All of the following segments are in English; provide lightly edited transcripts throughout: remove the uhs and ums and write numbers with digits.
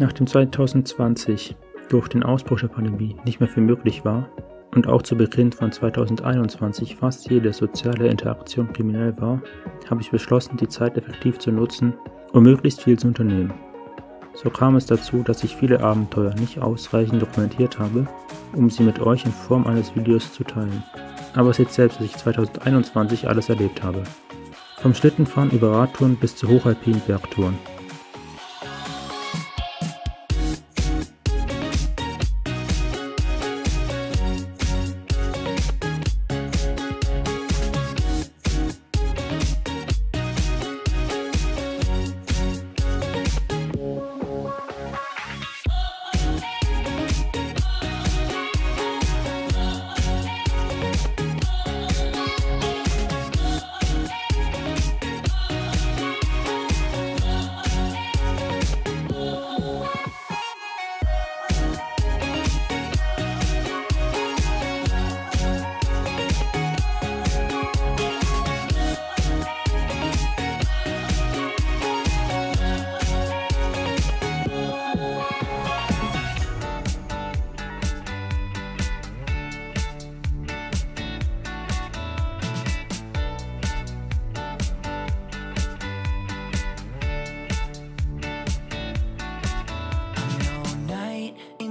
Nachdem 2020 durch den Ausbruch der Pandemie nicht mehr viel möglich war und auch zu Beginn von 2021 fast jede soziale Interaktion kriminell war, habe ich beschlossen, die Zeit effektiv zu nutzen, um möglichst viel zu unternehmen. So kam es dazu, dass ich viele Abenteuer nicht ausreichend dokumentiert habe, um sie mit euch in Form eines Videos zu teilen. Aber seht selbst, was ich 2021 alles erlebt habe. Vom Schlittenfahren über Radtouren bis zu hochalpinen Bergtouren.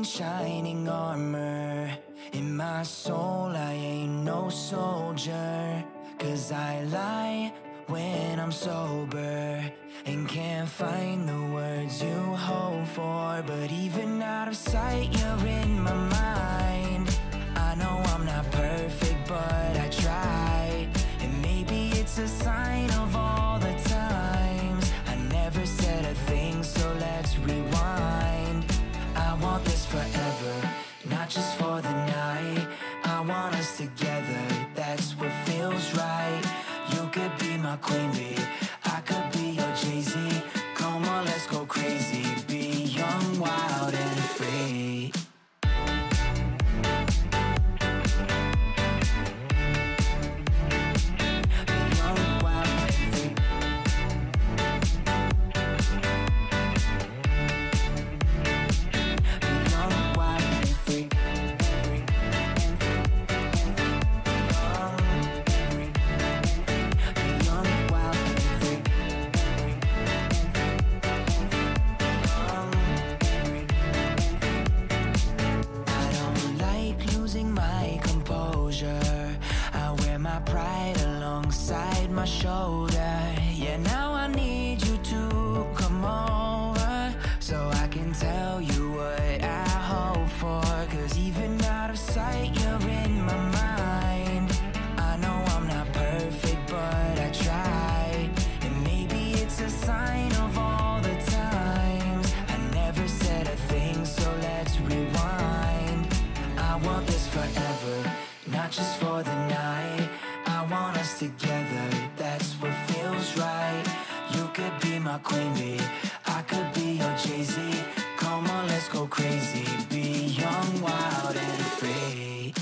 Shining armor, in my soul I ain't no soldier, cause I lie when I'm sober, and can't find the words you hope for, but even out of sight you're in my mind, I know I'm not perfect but I try, and maybe it's a sign of all the times, I never said a thing so let's rewind, I want this forever, not just for the night. I want us together, that's what feels right. You could be my queen bee, I could be your Jay-Z. Come on, let's go crazy, be young, wild and free. Queen bee, I could be your Jay-Z. Come on, let's go crazy, be young, wild and free.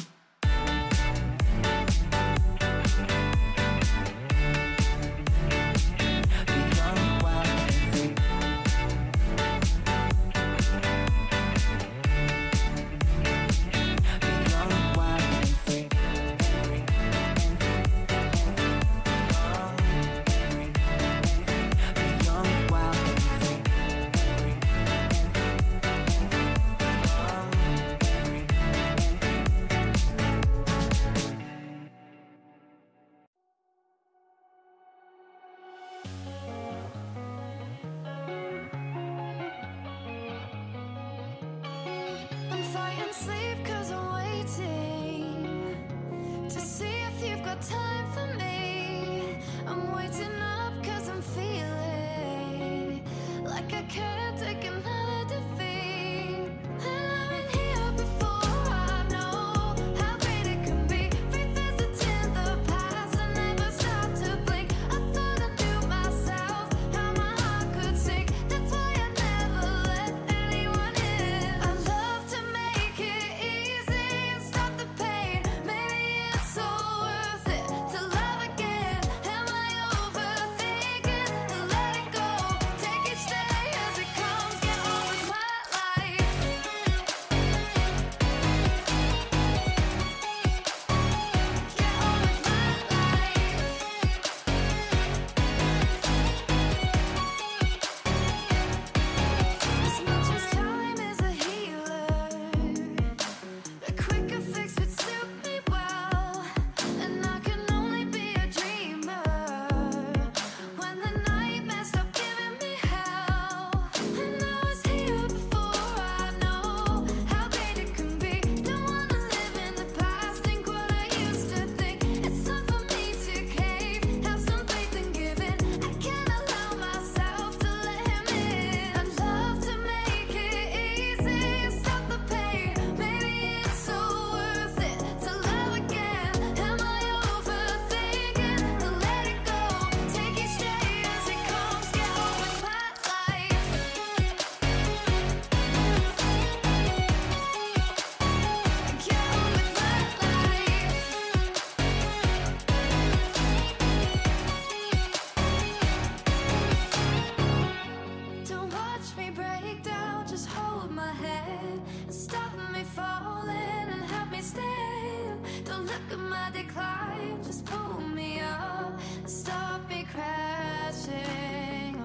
my decline, just pull me up, stop me crashing.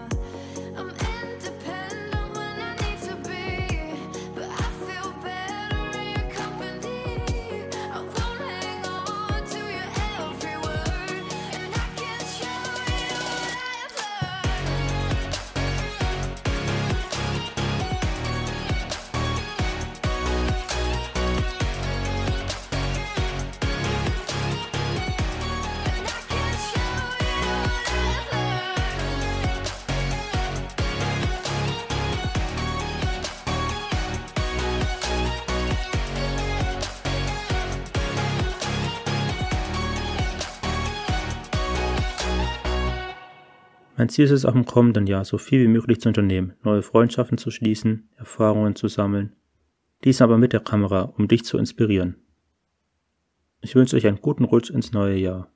I'm independent when I need to be, but I feel better in your company. I won't hang on to your every word, and I can't show you Mein Ziel ist es, auch im kommenden Jahr so viel wie möglich zu unternehmen, neue Freundschaften zu schließen, Erfahrungen zu sammeln. Dies aber mit der Kamera, um dich zu inspirieren. Ich wünsche euch einen guten Rutsch ins neue Jahr.